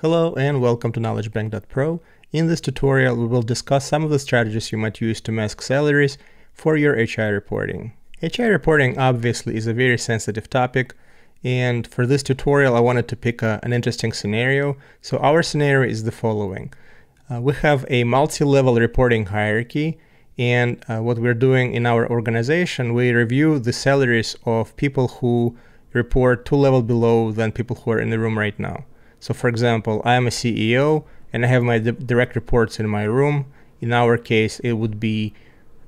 Hello and welcome to knowledgebank.pro. In this tutorial, we will discuss some of the strategies you might use to mask salaries for your HR reporting. HR reporting obviously is a very sensitive topic, and for this tutorial, I wanted to pick an interesting scenario. So our scenario is the following. We have a multi-level reporting hierarchy, and what we're doing in our organization, we review the salaries of people who report two levels below than people who are in the room right now. So for example, I am a CEO and I have my direct reports in my room. In our case, it would be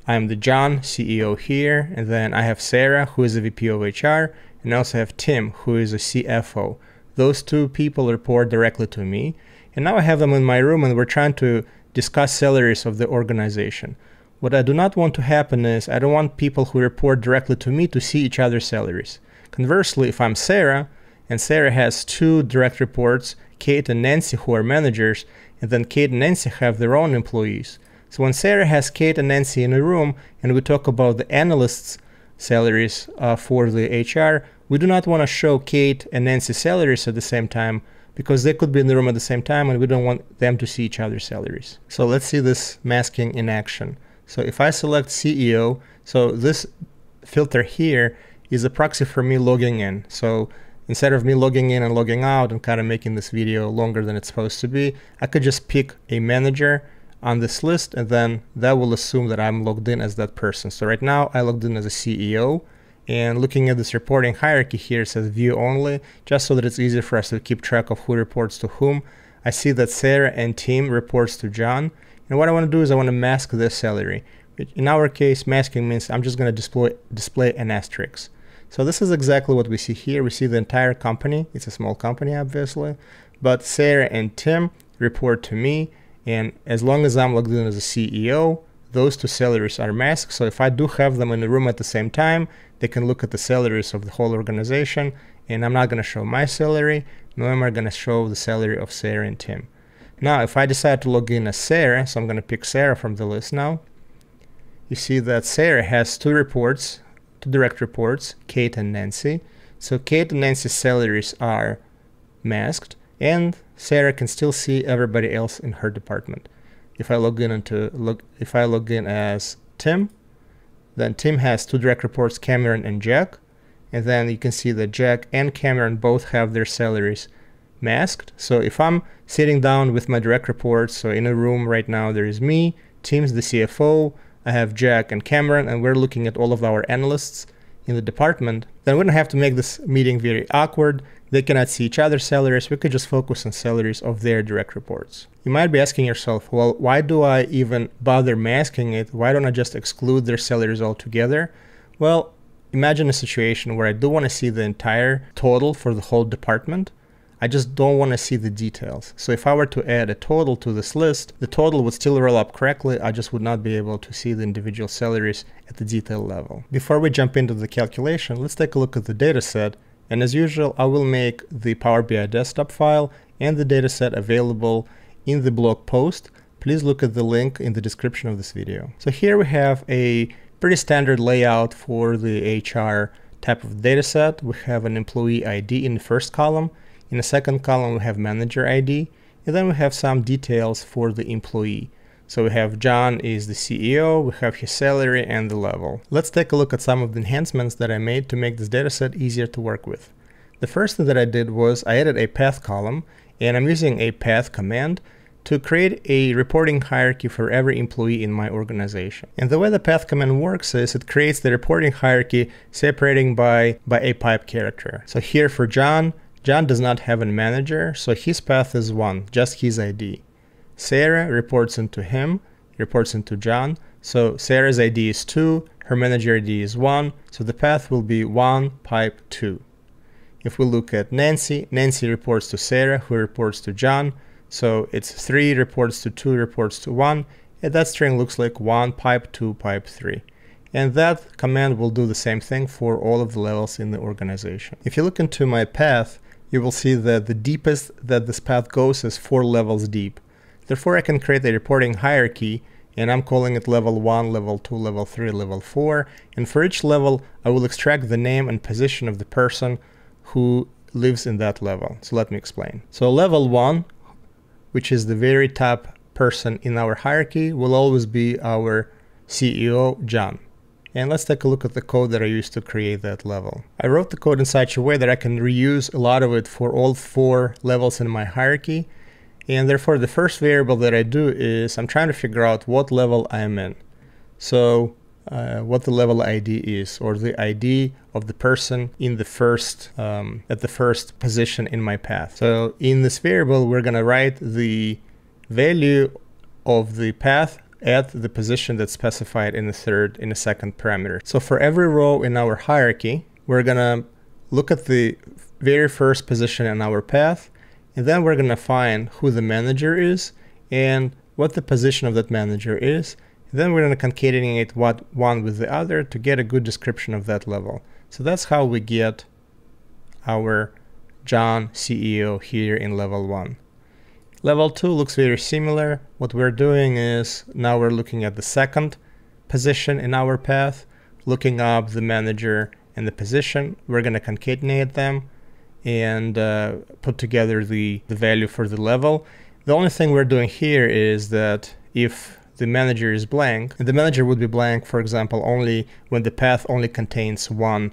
I'm the John, CEO here, and then I have Sarah, who is the VP of HR, and I also have Tim, who is a CFO. Those two people report directly to me. And now I have them in my room and we're trying to discuss salaries of the organization. What I do not want to happen is I don't want people who report directly to me to see each other's salaries. Conversely, if I'm Sarah, and Sarah has two direct reports, Kate and Nancy, who are managers, and then Kate and Nancy have their own employees. So when Sarah has Kate and Nancy in a room and we talk about the analysts' salaries for the HR, we do not want to show Kate and Nancy's salaries at the same time because they could be in the room at the same time and we don't want them to see each other's salaries. So let's see this masking in action. So if I select CEO, so this filter here is a proxy for me logging in. So instead of me logging in and logging out and kind of making this video longer than it's supposed to be, I could just pick a manager on this list and then that will assume that I'm logged in as that person. So right now I logged in as a CEO, and looking at this reporting hierarchy here, it says view only, just so that it's easier for us to keep track of who reports to whom. I see that Sarah and Tim reports to John, and what I want to do is I want to mask their salary. In our case, masking means I'm just going to display an asterisk. So this is exactly what we see here. We see the entire company. It's a small company, obviously, but Sarah and Tim report to me. And as long as I'm logged in as a CEO, those two salaries are masked. So if I do have them in the room at the same time, they can look at the salaries of the whole organization. And I'm not going to show my salary, nor am I going to show the salary of Sarah and Tim. Now, if I decide to log in as Sarah, so I'm going to pick Sarah from the list now. You see that Sarah has two reports, two direct reports, Kate and Nancy. So Kate and Nancy's salaries are masked, and Sarah can still see everybody else in her department. If I log in as Tim, then Tim has two direct reports, Cameron and Jack, and then you can see that Jack and Cameron both have their salaries masked. So if I'm sitting down with my direct reports, so in a room right now there is me, Tim's the CFO, I have Jack and Cameron, and we're looking at all of our analysts in the department, then we don't have to make this meeting very awkward. They cannot see each other's salaries. We could just focus on salaries of their direct reports. You might be asking yourself, well, why do I even bother masking it? Why don't I just exclude their salaries altogether? Well, imagine a situation where I do want to see the entire total for the whole department. I just don't want to see the details. So if I were to add a total to this list, the total would still roll up correctly. I just would not be able to see the individual salaries at the detail level. Before we jump into the calculation, let's take a look at the dataset. And as usual, I will make the Power BI desktop file and the dataset available in the blog post. Please look at the link in the description of this video. So here we have a pretty standard layout for the HR type of dataset. We have an employee ID in the first column. In the second column, we have manager ID, and then we have some details for the employee. So we have John is the CEO, we have his salary and the level. Let's take a look at some of the enhancements that I made to make this dataset easier to work with. The first thing that I did was I added a path column, and I'm using a path command to create a reporting hierarchy for every employee in my organization. And the way the path command works is it creates the reporting hierarchy separating by a pipe character. So here for John, John does not have a manager, so his path is 1, just his ID. Sarah reports into him, reports into John, so Sarah's ID is 2, her manager ID is 1, so the path will be 1 pipe 2. If we look at Nancy, Nancy reports to Sarah, who reports to John, so it's 3 reports to 2 reports to 1, and that string looks like 1 pipe 2 pipe 3. And that command will do the same thing for all of the levels in the organization. If you look into my path, you will see that the deepest that this path goes is 4 levels deep. Therefore, I can create a reporting hierarchy, and I'm calling it level 1, level 2, level 3, level 4. And for each level, I will extract the name and position of the person who lives in that level. So let me explain. So level 1, which is the very top person in our hierarchy, will always be our CEO, John. And let's take a look at the code that I used to create that level. I wrote the code in such a way that I can reuse a lot of it for all four levels in my hierarchy. And therefore, the first variable that I do is I'm trying to figure out what level I'm in. So what the level ID is, or the ID of the person in the first, at the first position in my path. So in this variable, we're going to write the value of the path at the position that's specified in the second parameter. So for every row in our hierarchy, we're gonna look at the very first position in our path, and then we're gonna find who the manager is and what the position of that manager is. And then we're gonna concatenate one with the other to get a good description of that level. So that's how we get our John CEO here in level one. Level 2 looks very similar. What we're doing is now we're looking at the second position in our path, looking up the manager and the position. We're going to concatenate them and put together the value for the level. The only thing we're doing here is that if the manager is blank, and the manager would be blank, for example, only when the path only contains one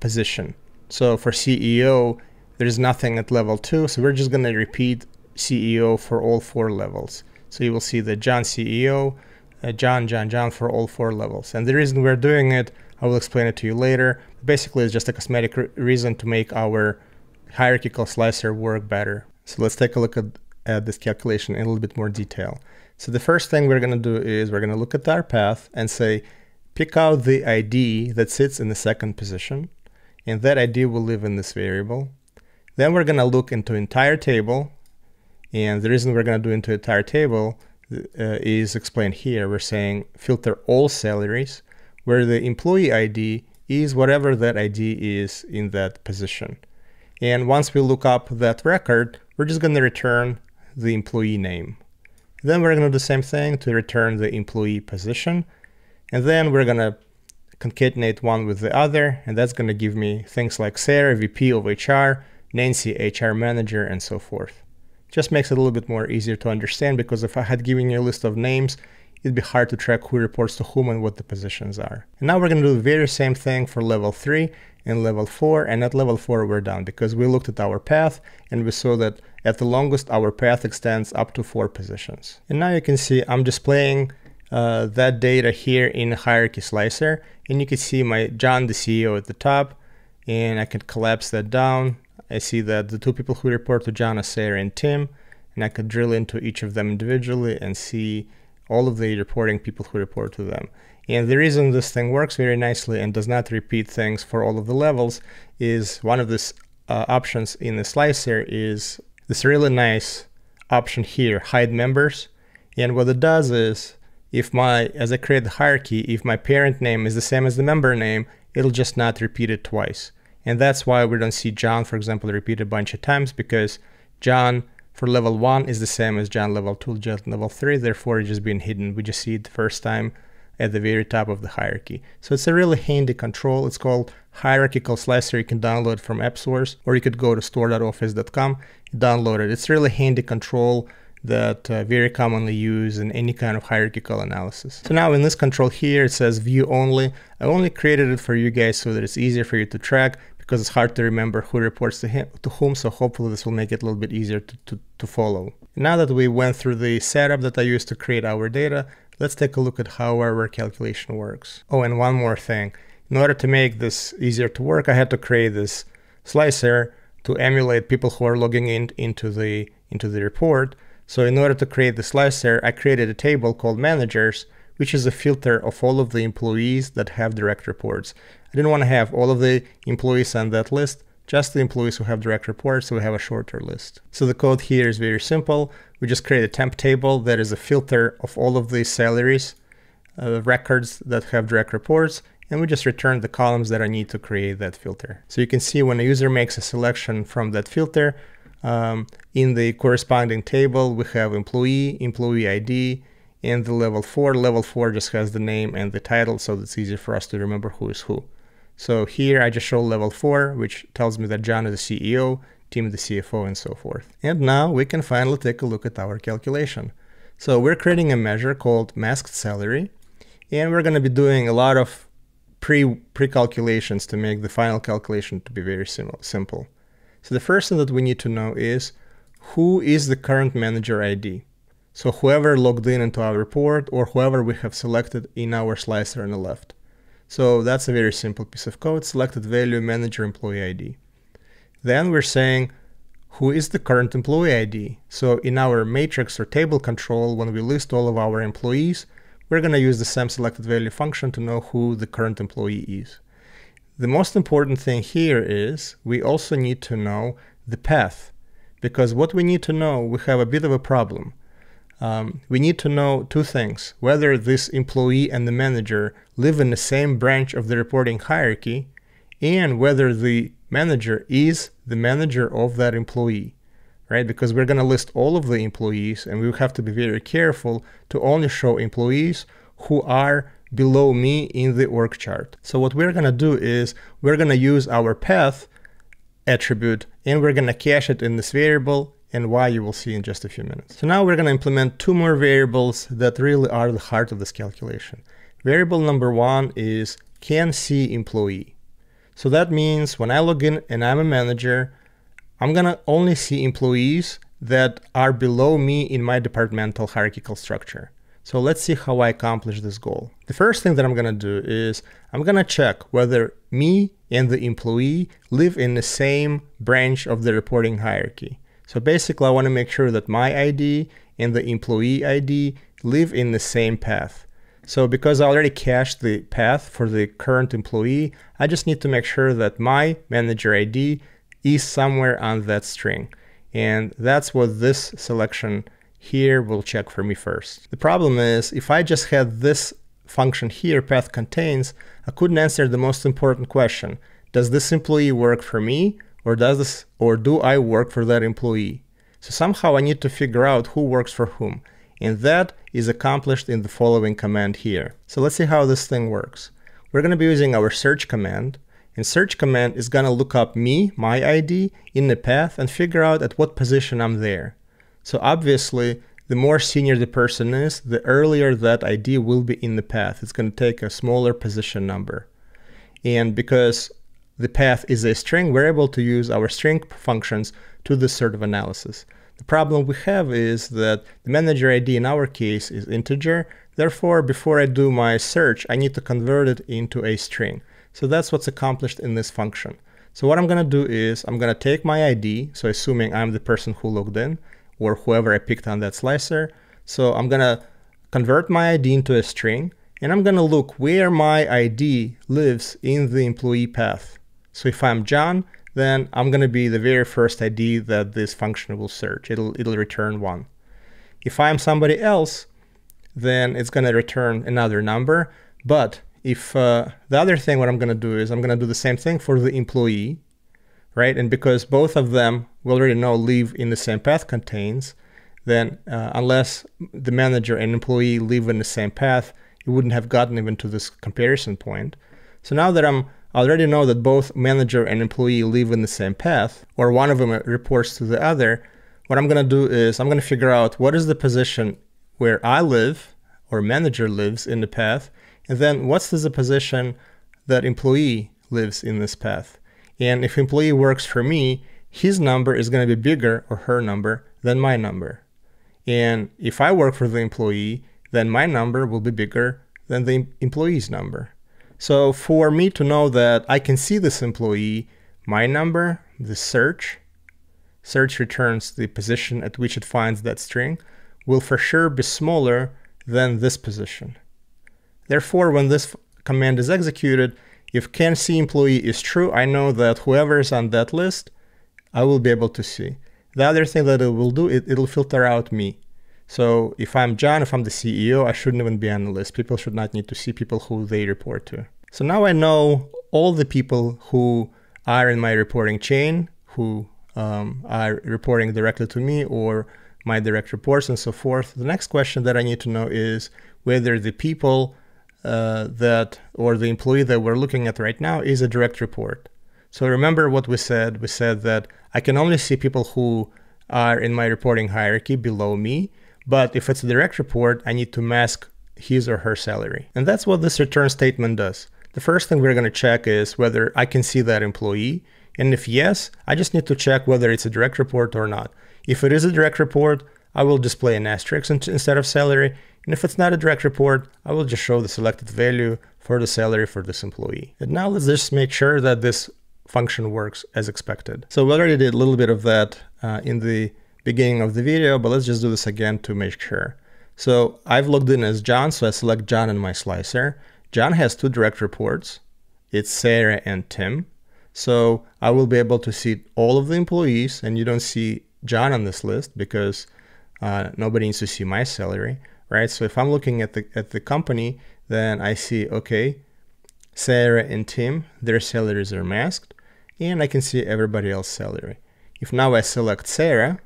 position. So for CEO, there's nothing at level 2, so we're just going to repeat CEO for all four levels. So you will see the John CEO, John for all four levels. And the reason we're doing it, I will explain it to you later. Basically, it's just a cosmetic reason to make our hierarchical slicer work better. So let's take a look at this calculation in a little bit more detail. So the first thing we're going to do is we're going to look at our path and say, pick out the ID that sits in the second position. And that ID will live in this variable. Then we're going to look into entire table. And the reason we're going to do into entire table is explained here. We're saying filter all salaries, where the employee ID is whatever that ID is in that position. And once we look up that record, we're just going to return the employee name. Then we're going to do the same thing to return the employee position. And then we're going to concatenate one with the other. And that's going to give me things like Sarah, VP of HR, Nancy, HR manager, and so forth. Just makes it a little bit more easier to understand, because if I had given you a list of names, it'd be hard to track who reports to whom and what the positions are. And now we're going to do the very same thing for level 3 and level 4. And at level 4, we're done, because we looked at our path and we saw that at the longest, our path extends up to 4 positions. And now you can see I'm displaying that data here in Hierarchy Slicer. And you can see my John, the CEO, at the top, and I can collapse that down. I see that the two people who report to John are Sarah and Tim, and I could drill into each of them individually and see all of the reporting people who report to them. And the reason this thing works very nicely and does not repeat things for all of the levels is one of the options in the slicer is this really nice option here, hide members. And what it does is, as I create the hierarchy, if my parent name is the same as the member name, it'll just not repeat it twice. And that's why we don't see John, for example, repeat a bunch of times, because John for level 1 is the same as John level 2, John level 3, therefore it's just being hidden. We just see it the first time at the very top of the hierarchy. So it's a really handy control. It's called Hierarchical Slicer. You can download it from AppSource, or you could go to store.office.com, download it. It's a really handy control that very commonly used in any kind of hierarchical analysis. So now in this control here, it says view only. I only created it for you guys so that it's easier for you to track, because it's hard to remember who reports to whom, so hopefully this will make it a little bit easier to follow. Now that we went through the setup that I used to create our data, let's take a look at how our calculation works. Oh, and one more thing. In order to make this easier to work, I had to create this slicer to emulate people who are logging in into the report. So in order to create the slicer, I created a table called managers, which is a filter of all of the employees that have direct reports. I didn't want to have all of the employees on that list, just the employees who have direct reports, so we have a shorter list. So the code here is very simple. We just create a temp table that is a filter of all of the salaries, records that have direct reports, and we just return the columns that I need to create that filter. So you can see when a user makes a selection from that filter, in the corresponding table, we have employee, employee ID, and the level 4. Level 4 just has the name and the title, so it's easier for us to remember who is who. So here I just show level 4, which tells me that John is the CEO, team of the CFO, and so forth. And now we can finally take a look at our calculation. So we're creating a measure called masked salary, and we're going to be doing a lot of pre-calculations to make the final calculation to be very simple. So the first thing that we need to know is who is the current manager ID. So whoever logged in into our report or whoever we have selected in our slicer on the left. So that's a very simple piece of code, selected value manager employee ID. Then we're saying who is the current employee ID. So in our matrix or table control, when we list all of our employees, we're going to use the SemSelectedValue function to know who the current employee is. The most important thing here is we also need to know the path, because what we need to know, we have a bit of a problem. We need to know two things, whether this employee and the manager live in the same branch of the reporting hierarchy, and whether the manager is the manager of that employee, right? Because we're going to list all of the employees, and we have to be very careful to only show employees who are below me in the org chart. So what we're going to do is we're going to use our path attribute, and we're going to cache it in this variable, and why you will see in just a few minutes. So now we're going to implement two more variables that really are the heart of this calculation. Variable number one is canSeeEmployee. So that means when I log in and I'm a manager, I'm going to only see employees that are below me in my departmental hierarchical structure. So let's see how I accomplish this goal. The first thing that I'm going to do is I'm going to check whether me and the employee live in the same branch of the reporting hierarchy. So basically, I want to make sure that my ID and the employee ID live in the same path. So because I already cached the path for the current employee, I just need to make sure that my manager ID is somewhere on that string. And that's what this selection here will check for me first. The problem is, if I just had this function here, path contains, I couldn't answer the most important question. Does this employee work for me? Or do I work for that employee? So somehow I need to figure out who works for whom, and that is accomplished in the following command here. So let's see how this thing works. We're going to be using our search command, and search command is going to look up me, my ID, in the path and figure out at what position I'm there. So obviously, the more senior the person is, the earlier that ID will be in the path. It's going to take a smaller position number, and because the path is a string, we're able to use our string functions to this sort of analysis. The problem we have is that the manager ID in our case is integer. Therefore, before I do my search, I need to convert it into a string. So that's what's accomplished in this function. So what I'm going to do is I'm going to take my ID. So assuming I'm the person who logged in or whoever I picked on that slicer. So I'm going to convert my ID into a string, and I'm going to look where my ID lives in the employee path. So if I'm John, then I'm going to be the very first ID that this function will search. It'll return one. If I'm somebody else, then it's going to return another number. But if the other thing, what I'm going to do is I'm going to do the same thing for the employee, right? And because both of them we already know live in the same path contains, then unless the manager and employee live in the same path, it wouldn't have gotten even to this comparison point. So now that I already know that both manager and employee live in the same path, or one of them reports to the other, what I'm going to do is I'm going to figure out what is the position where I live or manager lives in the path, and then what's the position that employee lives in this path. And if employee works for me, his number is going to be bigger, or her number, than my number. And if I work for the employee, then my number will be bigger than the employee's number. So for me to know that I can see this employee, my number, the search returns the position at which it finds that string, will for sure be smaller than this position. Therefore, when this command is executed, if can see employee is true, I know that whoever is on that list, I will be able to see. The other thing that it will do, it'll filter out me. So if I'm John, if I'm the CEO, I shouldn't even be on the list. People should not need to see people who they report to. So now I know all the people who are in my reporting chain, who are reporting directly to me or my direct reports and so forth. The next question that I need to know is whether the people or the employee that we're looking at right now is a direct report. So remember what we said. We said that I can only see people who are in my reporting hierarchy below me, but if it's a direct report, I need to mask his or her salary. And that's what this return statement does. The first thing we're going to check is whether I can see that employee. And if yes, I just need to check whether it's a direct report or not. If it is a direct report, I will display an asterisk instead of salary. And if it's not a direct report, I will just show the selected value for the salary for this employee. And now let's just make sure that this function works as expected. So we already did a little bit of that in the beginning of the video, but let's just do this again to make sure. So I've logged in as John, so I select John in my slicer. John has two direct reports. It's Sarah and Tim. So I will be able to see all of the employees, and you don't see John on this list because nobody needs to see my salary, right? So if I'm looking at the company, then I see, okay, Sarah and Tim, their salaries are masked, and I can see everybody else's salary. If now I select Sarah,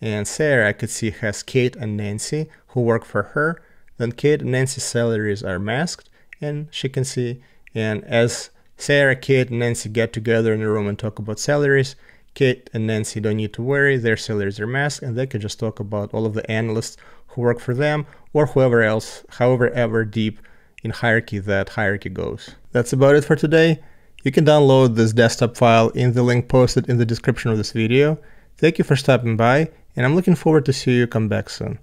and Sarah I could see has Kate and Nancy who work for her, then Kate and Nancy's salaries are masked, and she can see, and as Sarah, Kate, and Nancy get together in a room and talk about salaries, Kate and Nancy don't need to worry, their salaries are masked, and they can just talk about all of the analysts who work for them or whoever else, however ever deep in hierarchy that hierarchy goes. That's about it for today. You can download this desktop file in the link posted in the description of this video. Thank you for stopping by, and I'm looking forward to see you come back soon.